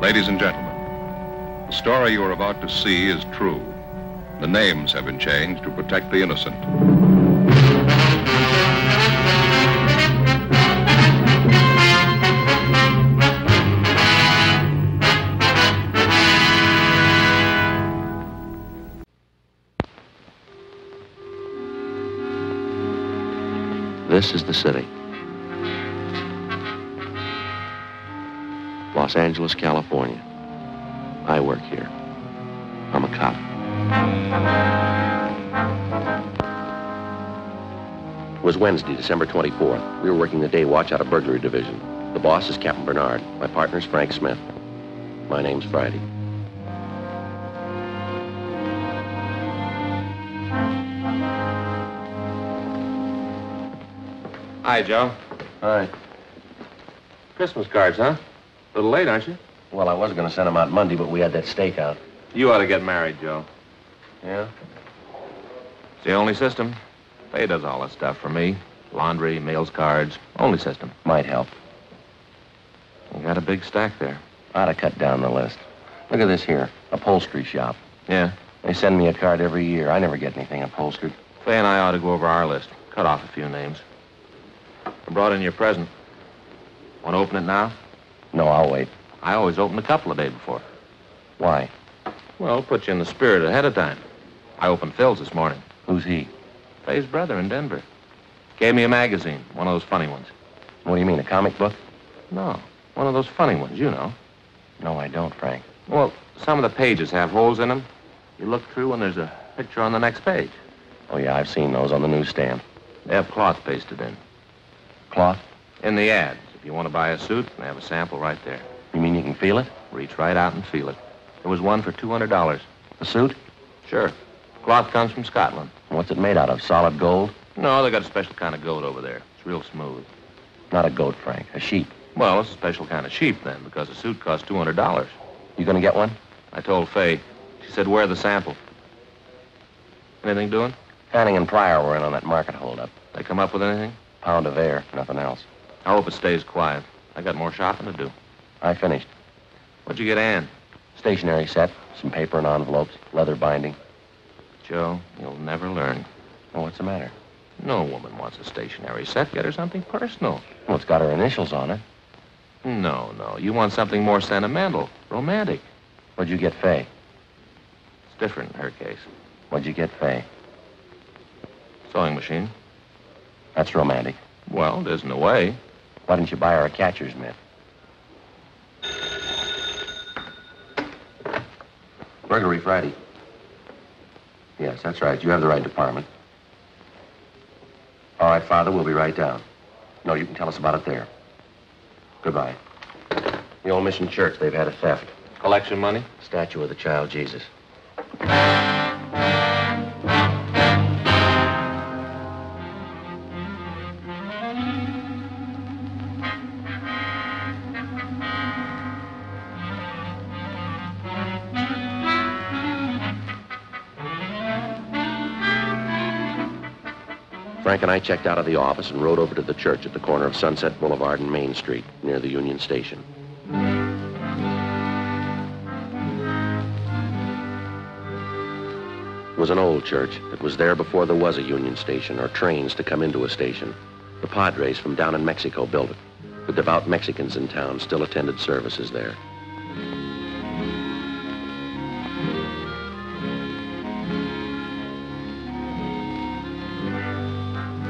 Ladies and gentlemen, the story you are about to see is true. The names have been changed to protect the innocent. This is the city. Los Angeles, California. I work here. I'm a cop. It was Wednesday, December 24th. We were working the day watch out of burglary division. The boss is Captain Bernard. My partner's Frank Smith. My name's Friday. Hi, Joe. Hi. Christmas cards, huh? A little late, aren't you? Well, I was going to send them out Monday, but we had that stakeout. You ought to get married, Joe. Yeah? It's the only system. Faye does all that stuff for me. Laundry, mails, cards. Only system. Might help. You got a big stack there. I ought to cut down the list. Look at this here. Upholstery shop. Yeah? They send me a card every year. I never get anything upholstered. Faye and I ought to go over our list. Cut off a few names. I brought in your present. Want to open it now? No, I'll wait. I always open a couple a day before. Why? Well, put you in the spirit ahead of time. I opened Phil's this morning. Who's he? Faye's brother in Denver. Gave me a magazine, one of those funny ones. What do you mean, a comic book? No, one of those funny ones, you know. No, I don't, Frank. Well, some of the pages have holes in them. You look through and there's a picture on the next page. Oh, yeah, I've seen those on the newsstand. They have cloth pasted in. Cloth? In the ads. If you want to buy a suit, they have a sample right there. You mean you can feel it? Reach right out and feel it. There was one for $200. A suit? Sure. Cloth comes from Scotland. What's it made out of? Solid gold? No, they got a special kind of goat over there. It's real smooth. Not a goat, Frank. A sheep. Well, it's a special kind of sheep, then, because a suit costs $200. You gonna get one? I told Faye. She said, wear the sample. Anything doing? Hanning and Pryor were in on that market holdup. They come up with anything? Pound of air, nothing else. I hope it stays quiet. I got more shopping to do. I finished. What'd you get, Ann? Stationery set, some paper and envelopes, leather binding. Joe, you'll never learn. Well, what's the matter? No woman wants a stationery set. Get her something personal. Well, it's got her initials on it. No. You want something more sentimental, romantic. What'd you get, Faye? It's different in her case. What'd you get, Faye? Sewing machine. That's romantic. Well, it is in a way. Why didn't you buy her a catcher's mitt? Burglary Friday. Yes, that's right. You have the right department. All right, Father, we'll be right down. No, you can tell us about it there. Goodbye. The old mission church, they've had a theft. Collection money? Statue of the Child Jesus. Frank and I checked out of the office and rode over to the church at the corner of Sunset Boulevard and Main Street, near the Union Station. It was an old church. It was there before there was a Union Station, or trains to come into a station. The Padres from down in Mexico built it. The devout Mexicans in town still attended services there.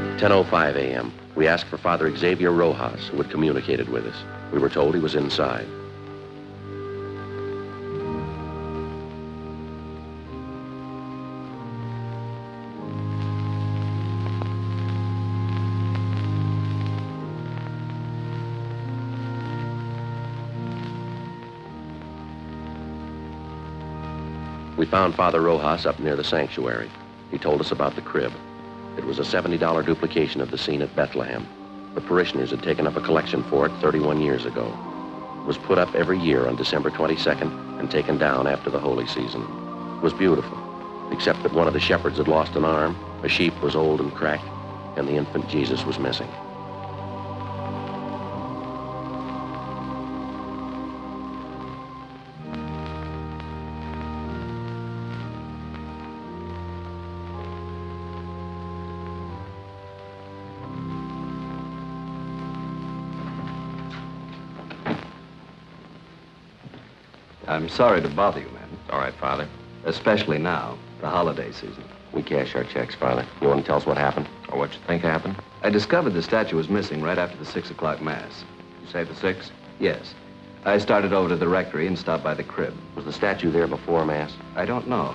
At 10:05 a.m., we asked for Father Xavier Rojas, who had communicated with us. We were told he was inside. We found Father Rojas up near the sanctuary. He told us about the crib. It was a $70 duplication of the scene at Bethlehem. The parishioners had taken up a collection for it 31 years ago. It was put up every year on December 22nd and taken down after the holy season. It was beautiful, except that one of the shepherds had lost an arm, a sheep was old and cracked, and the infant Jesus was missing. I'm sorry to bother you, man. All right, Father. Especially now, the holiday season. We cash our checks, Father. You want to tell us what happened? Or what you think happened? I discovered the statue was missing right after the 6 o'clock mass. You say the 6? Yes. I started over to the rectory and stopped by the crib. Was the statue there before mass? I don't know,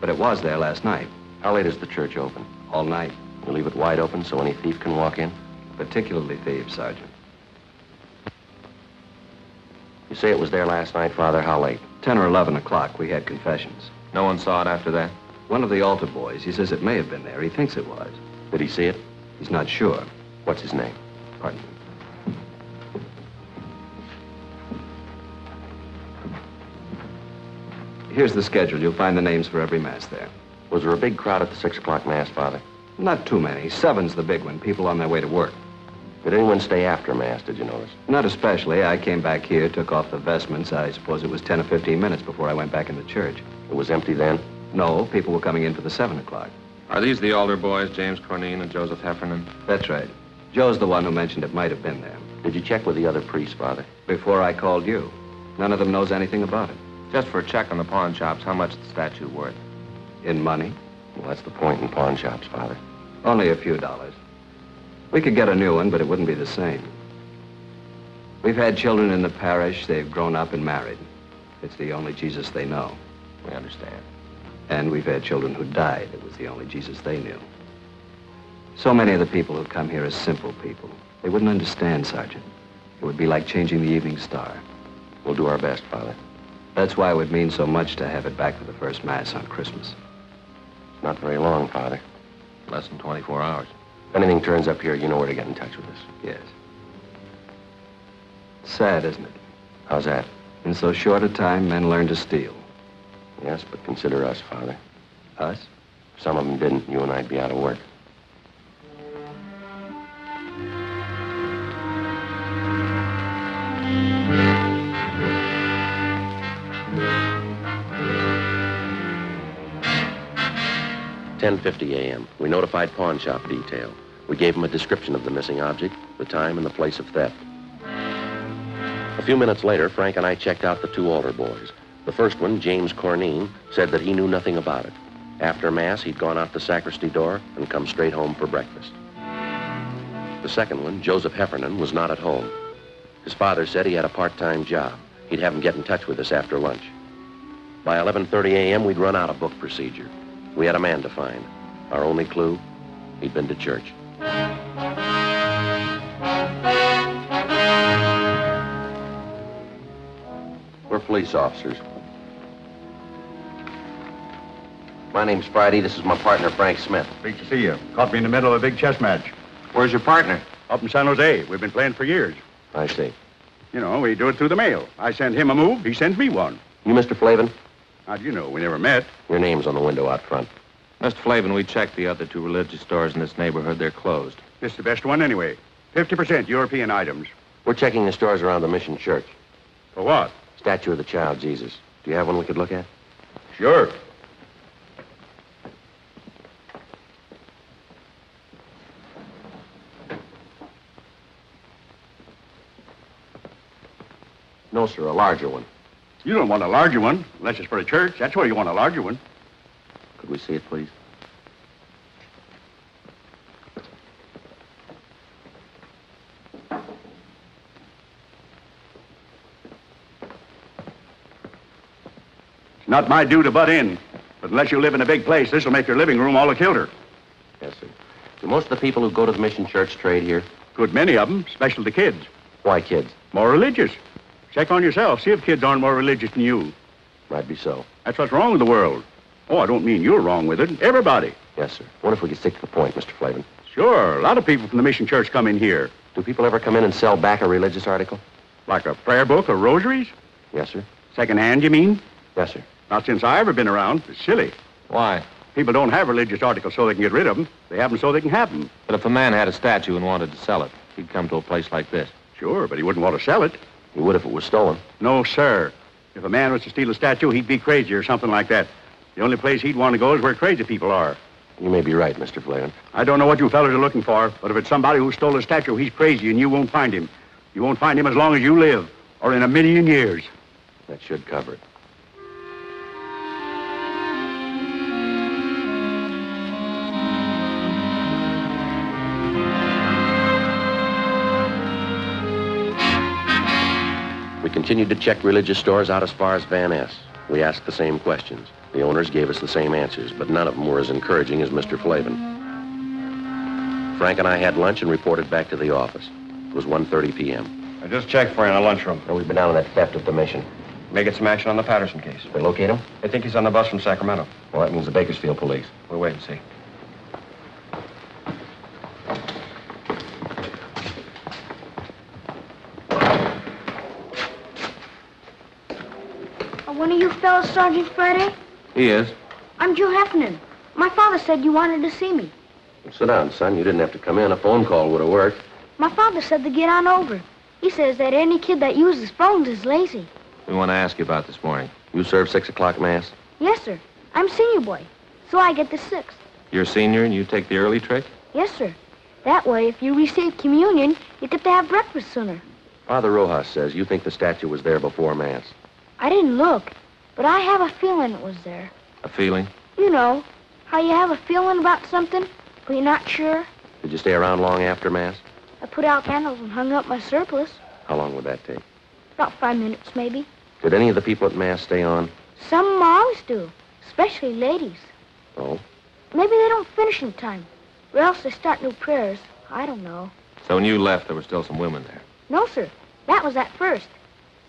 but it was there last night. How late is the church open? All night. You leave it wide open so any thief can walk in? Particularly thieves, Sergeant. You say it was there last night, Father. How late? 10 or 11 o'clock. We had confessions. No one saw it after that? One of the altar boys. He says it may have been there. He thinks it was. Did he see it? He's not sure. What's his name? Pardon me. Here's the schedule. You'll find the names for every mass there. Was there a big crowd at the 6 o'clock mass, Father? Not too many. 7's the big one. People on their way to work. Did anyone stay after mass, did you notice? Not especially. I came back here, took off the vestments. I suppose it was 10 or 15 minutes before I went back into church. It was empty then? No, people were coming in for the 7 o'clock. Are these the altar boys, James Corneen and Joseph Heffernan? That's right. Joe's the one who mentioned it might have been there. Did you check with the other priests, Father? Before I called you. None of them knows anything about it. Just for a check on the pawn shops, how much is the statue worth? In money? Well, that's the point in pawn shops, Father. Only a few dollars. We could get a new one, but it wouldn't be the same. We've had children in the parish. They've grown up and married. It's the only Jesus they know. We understand. And we've had children who died. It was the only Jesus they knew. So many of the people who've come here are simple people. They wouldn't understand, Sergeant. It would be like changing the evening star. We'll do our best, Father. That's why it would mean so much to have it back for the first mass on Christmas. It's not very long, Father. Less than 24 hours. If anything turns up here, you know where to get in touch with us. Yes. Sad, isn't it? How's that? In so short a time, men learn to steal. Yes, but consider us, Father. Us? If some of them didn't, you and I'd be out of work.10:50 a.m. We notified pawn shop detail. We gave them a description of the missing object, the time and the place of theft. A few minutes later, Frank and I checked out the two altar boys. The first one, James Corneen, said that he knew nothing about it. After mass, he'd gone out the sacristy door and come straight home for breakfast. The second one, Joseph Heffernan, was not at home. His father said he had a part-time job. He'd have him get in touch with us after lunch. By 11:30 a.m., we'd run out of book procedure. We had a man to find. Our only clue, he'd been to church. We're police officers. My name's Friday. This is my partner, Frank Smith. Great to see you. Caught me in the middle of a big chess match. Where's your partner? Up in San Jose. We've been playing for years. I see. You know, we do it through the mail. I send him a move, he sends me one. You Mr. Flavin? How do you know? We never met. Your name's on the window out front. Mr. Flavin, we checked the other two religious stores in this neighborhood. They're closed. This is the best one anyway. 50% European items. We're checking the stores around the Mission Church. For what? Statue of the Child Jesus. Do you have one we could look at? Sure. No, sir, a larger one. You don't want a larger one, unless it's for a church. That's where you want a larger one. Could we see it, please? It's not my due to butt in, but unless you live in a big place, this will make your living room all a kilter. Yes, sir. Do most of the people who go to the Mission Church trade here? Good many of them, especially the kids. Why kids? More religious. Check on yourself. See if kids aren't more religious than you. Might be so. That's what's wrong with the world. Oh, I don't mean you're wrong with it. Everybody. Yes, sir. What if we could stick to the point, Mr. Flavin? Sure. A lot of people from the Mission Church come in here. Do people ever come in and sell back a religious article? Like a prayer book or rosaries? Yes, sir. Second hand, you mean? Yes, sir. Not since I've ever been around. It's silly. Why? People don't have religious articles so they can get rid of them. They have them so they can have them. But if a man had a statue and wanted to sell it, he'd come to a place like this. Sure, but he wouldn't want to sell it. He would if it was stolen. No, sir. If a man was to steal a statue, he'd be crazy or something like that. The only place he'd want to go is where crazy people are. You may be right, Mr. Flaherty. I don't know what you fellas are looking for, but if it's somebody who stole a statue, he's crazy and you won't find him. You won't find him as long as you live, or in a million years. That should cover it. We continued to check religious stores out as far as Van Ness. We asked the same questions. The owners gave us the same answers, but none of them were as encouraging as Mr. Flavin. Frank and I had lunch and reported back to the office. It was 1:30 p.m. I just checked for you in the lunchroom. No, we've been down to that theft at the mission. May get some action on the Patterson case. They locate him? I think he's on the bus from Sacramento. Well, that means the Bakersfield police. We'll wait and see. One of you fellas, Sergeant Friday? He is. I'm Joe Heffernan. My father said you wanted to see me. Well, sit down, son. You didn't have to come in. A phone call would have worked. My father said to get on over. He says that any kid that uses phones is lazy. We want to ask you about this morning. You serve 6 o'clock mass? Yes, sir. I'm senior boy, so I get the 6th. You're senior and you take the early trick? Yes, sir. That way, if you receive communion, you get to have breakfast sooner. Father Rojas says you think the statue was there before mass. I didn't look, but I have a feeling it was there. A feeling? You know, how you have a feeling about something, but you're not sure. Did you stay around long after mass? I put out candles and hung up my surplice. How long would that take? About 5 minutes, maybe. Did any of the people at mass stay on? Some moms do, especially ladies. Oh? Maybe they don't finish in time, or else they start new prayers. I don't know. So when you left, there were still some women there? No, sir. That was at first.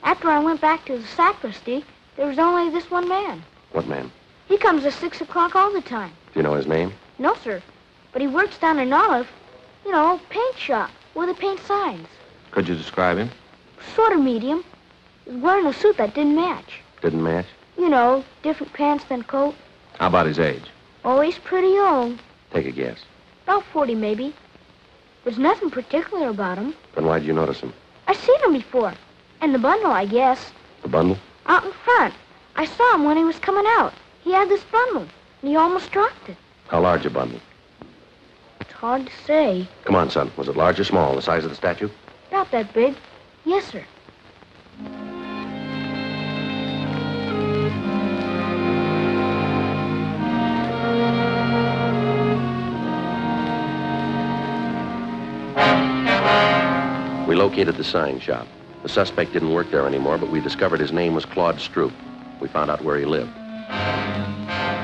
After I went back to the sacristy, there was only this one man. What man? He comes at 6 o'clock all the time. Do you know his name? No, sir. But he works down in Olive, you know, paint shop, where they paint signs. Could you describe him? Sort of medium. He was wearing a suit that didn't match. Didn't match? You know, different pants than coat. How about his age? Oh, he's pretty young. Take a guess. About 40, maybe. There's nothing particular about him. Then why'd you notice him? I've seen him before. And the bundle, I guess. The bundle? Out in front. I saw him when he was coming out. He had this bundle, and he almost dropped it. How large a bundle? It's hard to say. Come on, son. Was it large or small, the size of the statue? Not that big. Yes, sir. We located the sign shop. The suspect didn't work there anymore, but we discovered his name was Claude Stroop. We found out where he lived.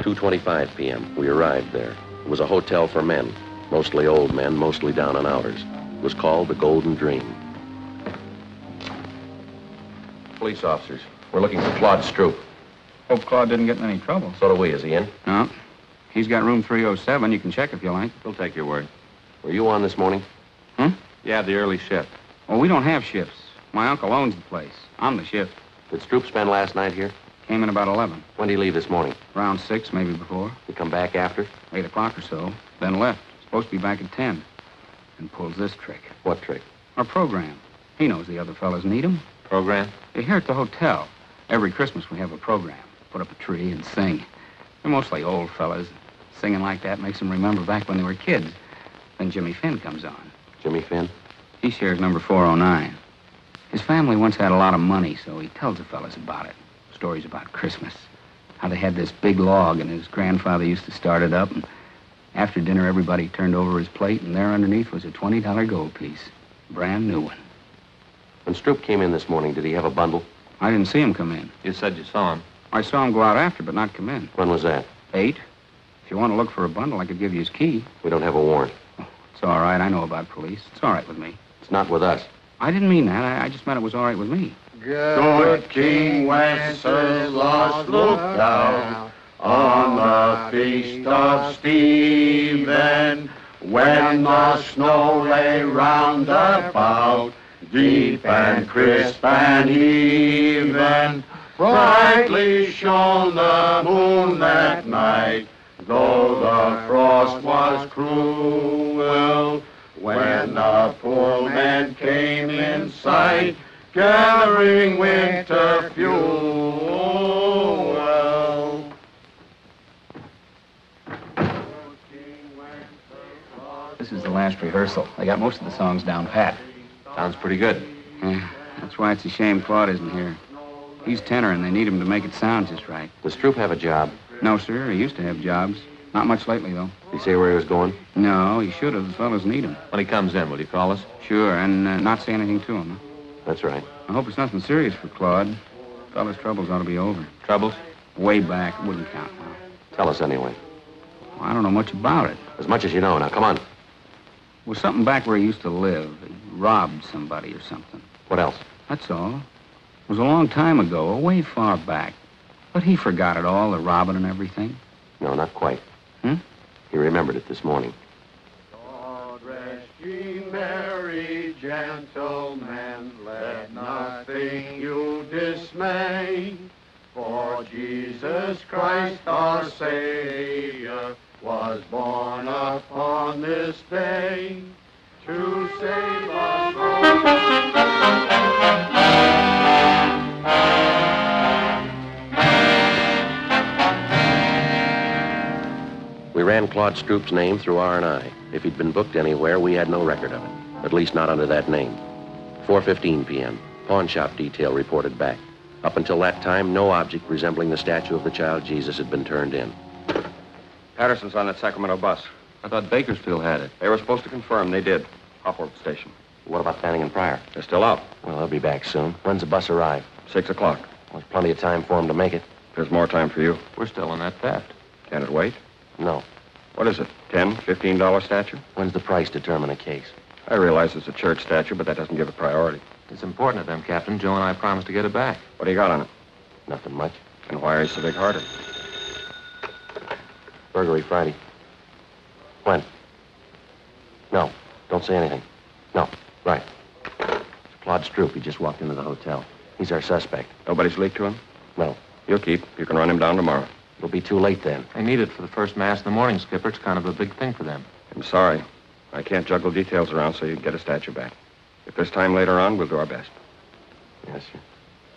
2:25 p.m., we arrived there. It was a hotel for men, mostly old men, mostly down and outers. It was called the Golden Dream. Police officers, we're looking for Claude Stroop. Hope Claude didn't get in any trouble. So do we. Is he in? No. He's got room 307. You can check if you like. We'll take your word. Were you on this morning? Hmm? Yeah, the early shift. Well, we don't have shifts. My uncle owns the place. I'm the shift. Did Stroop spend last night here? Came in about 11. When did he leave this morning? Around 6, maybe before. He come back after? 8 o'clock or so, then left. Supposed to be back at 10. And pulls this trick. What trick? Our program. He knows the other fellas need him. Program? They're here at the hotel. Every Christmas we have a program. Put up a tree and sing. They're mostly old fellas. Singing like that makes them remember back when they were kids. Then Jimmy Finn comes on. Jimmy Finn? He shares number 409. His family once had a lot of money, so he tells the fellas about it. Stories about Christmas. How they had this big log, and his grandfather used to start it up. And after dinner, everybody turned over his plate, and there underneath was a $20 gold piece. Brand new one. When Stroop came in this morning, did he have a bundle? I didn't see him come in. You said you saw him. I saw him go out after, but not come in. When was that? 8. If you want to look for a bundle, I could give you his key. We don't have a warrant. Oh, it's all right. I know about police. It's all right with me. It's not with us. I didn't mean that. I just meant it was all right with me. Good King Wenceslas, look down on the feast of Stephen. When the snow lay round about, deep and crisp and even, brightly shone the moon that night, though The frost was cruel when the poor man came in sight, gathering winter fuel. This is the last rehearsal. I got most of the songs down pat. Sounds pretty good. Yeah, that's why it's a shame Claude isn't here. He's tenor, and they need him to make it sound just right. Does Stroop have a job? No, sir. He used to have jobs. Not much lately, though. Did he say where he was going? No, he should have. The fellas need him. When he comes in, will you call us? Sure, and not say anything to him. Huh? That's right. I hope it's nothing serious for Claude. Fellas' troubles ought to be over. Troubles? Way back. It wouldn't count now. Tell us anyway. Well, I don't know much about it. As much as you know. Now, come on. Well, something back where he used to live. He robbed somebody or something. What else? That's all. It was a long time ago, way far back. But he forgot it all, the robbing and everything. No, not quite. Hmm? He remembered it this morning. God rest ye merry gentlemen, let nothing you dismay. For Jesus Christ our Savior was born upon this day to save us all. We ran Claude Stroop's name through R&I. If he'd been booked anywhere, we had no record of it, at least not under that name. 4:15 p.m., pawn shop detail reported back. Up until that time, no object resembling the statue of the Child Jesus had been turned in. Patterson's on that Sacramento bus. I thought Bakersfield had it. They were supposed to confirm. They did. Hopwood Station. What about Fanning and Pryor? They're still out. Well, they'll be back soon. When's the bus arrive? 6 o'clock. Well, there's plenty of time for them to make it. There's more time for you. We're still on that theft. Can it wait? No. What is it, $10, $15 statue? When's the price determine a case? I realize it's a church statue, but that doesn't give it priority. It's important to them, Captain. Joe and I promised to get it back. What do you got on it? Nothing much. Then why are you so big-hearted? Burglary Friday. When? No. Don't say anything. No. Right. It's Claude Stroop. He just walked into the hotel. He's our suspect. Nobody's leaked to him? No. You'll keep. You can run him down tomorrow. It'll be too late then. They need it for the first mass in the morning, Skipper. It's kind of a big thing for them. I'm sorry. I can't juggle details around so you can get a statue back. If there's time later on, we'll do our best. Yes, sir.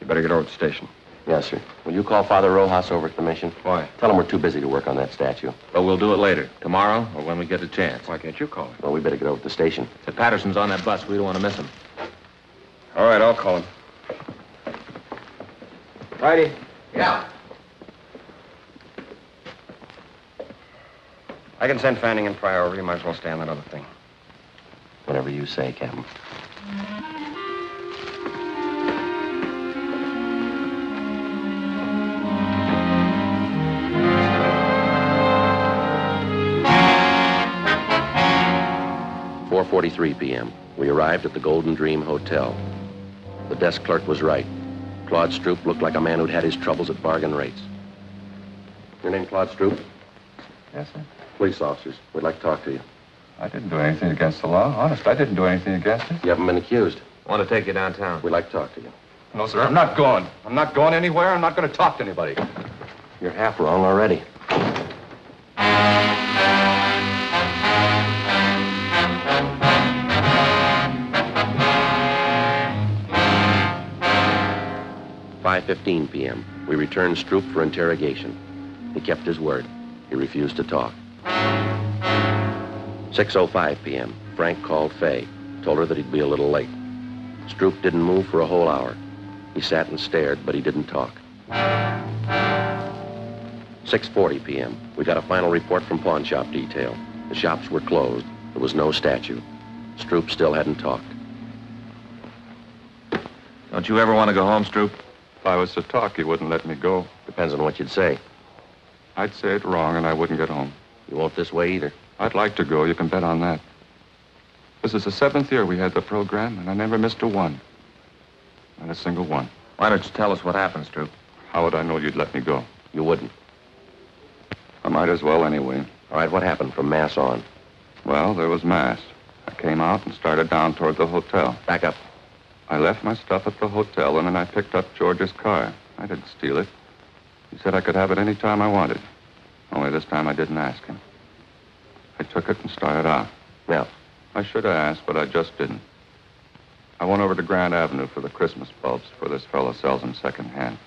You better get over to the station. Yes, sir. Will you call Father Rojas over at the mission? Why? Tell him we're too busy to work on that statue. But we'll do it later. Tomorrow or when we get a chance. Why can't you call him? Well, we better get over to the station. If Patterson's on that bus, we don't want to miss him. All right, I'll call him. Friday. Yeah. I can send Fanning and Pryor over. You might as well stay on that other thing. Whatever you say, Captain. Mm-hmm. 4:43 p.m. We arrived at the Golden Dream Hotel. The desk clerk was right. Claude Stroop looked like a man who'd had his troubles at bargain rates. Your name Claude Stroop? Yes, sir. Police officers. We'd like to talk to you. I didn't do anything against the law. Honest, I didn't do anything against it. You haven't been accused. I want to take you downtown. We'd like to talk to you. No, sir, I'm not going. I'm not going anywhere. I'm not going to talk to anybody. You're half wrong already. Mm-hmm. 5:15 p.m. We returned Stroop for interrogation. He kept his word. He refused to talk. 6:05 p.m., Frank called Fay, told her that he'd be a little late. Stroop didn't move for a whole hour. He sat and stared, but he didn't talk. 6:40 p.m., we got a final report from pawn shop detail. The shops were closed. There was no statue. Stroop still hadn't talked. Don't you ever want to go home, Stroop? If I was to talk, you wouldn't let me go. Depends on what you'd say. I'd say it wrong, and I wouldn't get home. You won't this way either. I'd like to go. You can bet on that. This is the 7th year we had the program, and I never missed a one. Not a single one. Why don't you tell us what happens, Stroop? How would I know you'd let me go? You wouldn't. I might as well anyway. All right, what happened from mass on? Well, there was mass. I came out and started down toward the hotel. Back up. I left my stuff at the hotel, and then I picked up George's car. I didn't steal it. He said I could have it any time I wanted. Only this time I didn't ask him. I took it and started out. Yeah. I should have asked, but I just didn't. I went over to Grand Avenue for the Christmas bulbs, for this fellow sells them secondhand.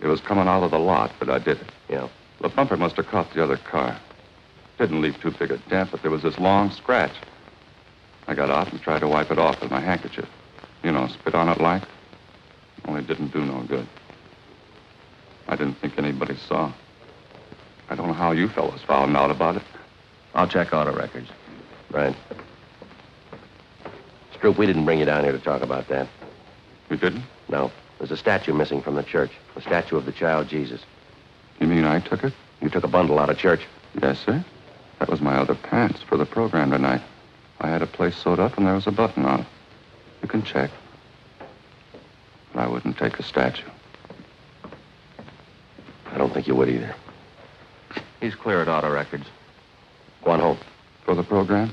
It was coming out of the lot, but I did it. Yeah. The bumper must have caught the other car. Didn't leave too big a dent, but there was this long scratch. I got out and tried to wipe it off with my handkerchief. You know, spit on it like. Only didn't do no good. I didn't think anybody saw. I don't know how you fellas found out about it. I'll check auto records. Right. Stroop, we didn't bring you down here to talk about that. You didn't? No. There's a statue missing from the church. A statue of the child Jesus. You mean I took it? You took a bundle out of church. Yes, sir. That was my other pants for the program tonight. I had a place sewed up and there was a button on it. You can check. But I wouldn't take a statue. I don't think you would either. He's clear at auto records. Go on home. For the program?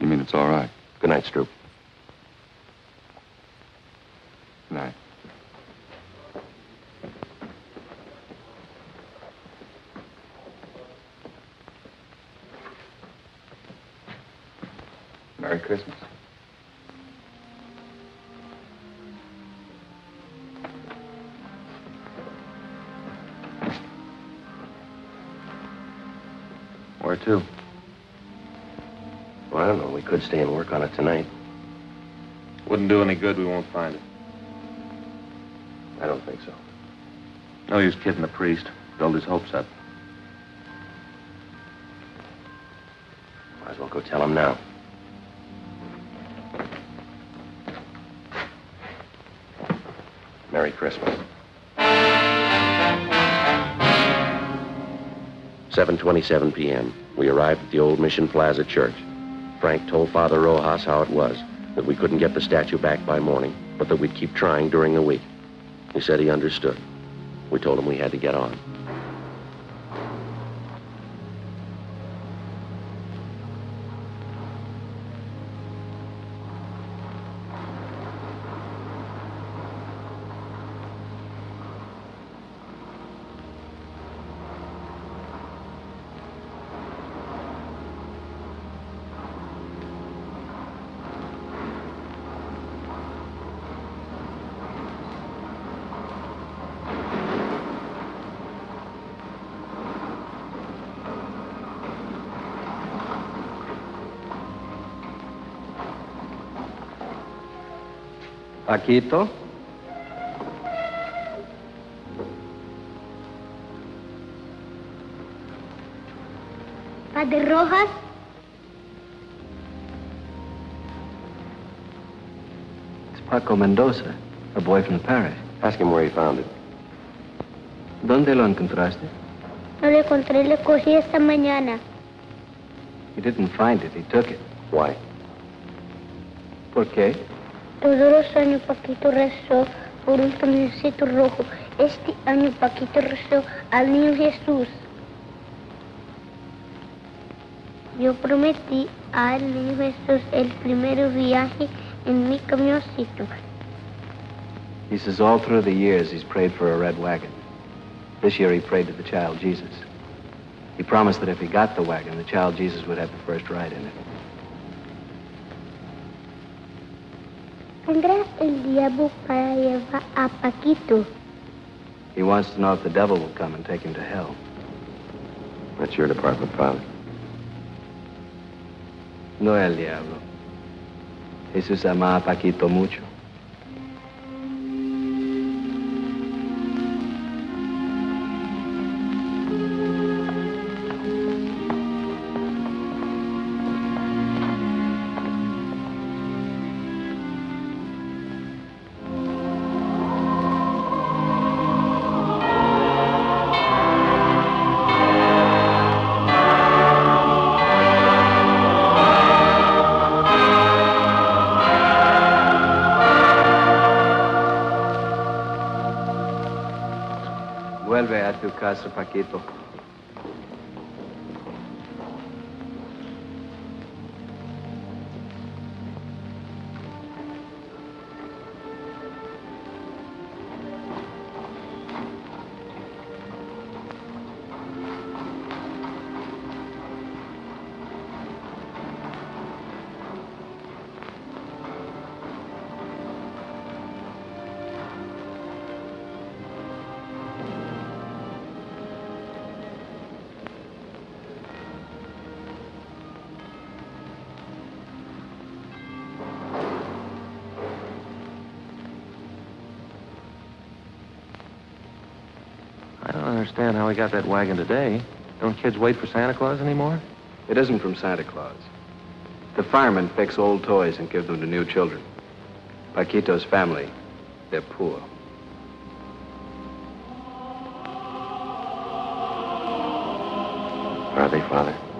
You mean it's all right? Good night, Stroop. Good night. Merry Christmas. Where to? Well, I don't know. We could stay and work on it tonight. Wouldn't do any good. We won't find it. I don't think so. No use kidding the priest. Build his hopes up. Might as well go tell him now. Merry Christmas. 7:27 p.m. We arrived at the old Mission Plaza Church. Frank told Father Rojas how it was, that we couldn't get the statue back by morning, but that we'd keep trying during the week. He said he understood. We told him we had to get on. Paquito? Father Rojas? It's Paco Mendoza, a boy from the parish. Ask him where he found it. ¿Dónde lo encontraste? No lo encontré, lo cogí esta mañana. He didn't find it, he took it. Why? ¿Por qué? Todos los años Paquito rezó por un camioncito rojo. Este año Paquito rezó al niño Jesús. Yo prometí al niño Jesús el primer viaje en mi camioncito. He says all through the years he's prayed for a red wagon. This year he prayed to the child Jesus. He promised that if he got the wagon, the child Jesus would have the first ride in it. He wants to know if the devil will come and take him to hell. That's your department, Father. No el diablo. Jesús ama a Paquito mucho. Casa, Paquito. understand how he got that wagon today. Don't kids wait for Santa Claus anymore? It isn't from Santa Claus. The firemen fix old toys and give them to new children. Paquito's family, they're poor. Are they, Father?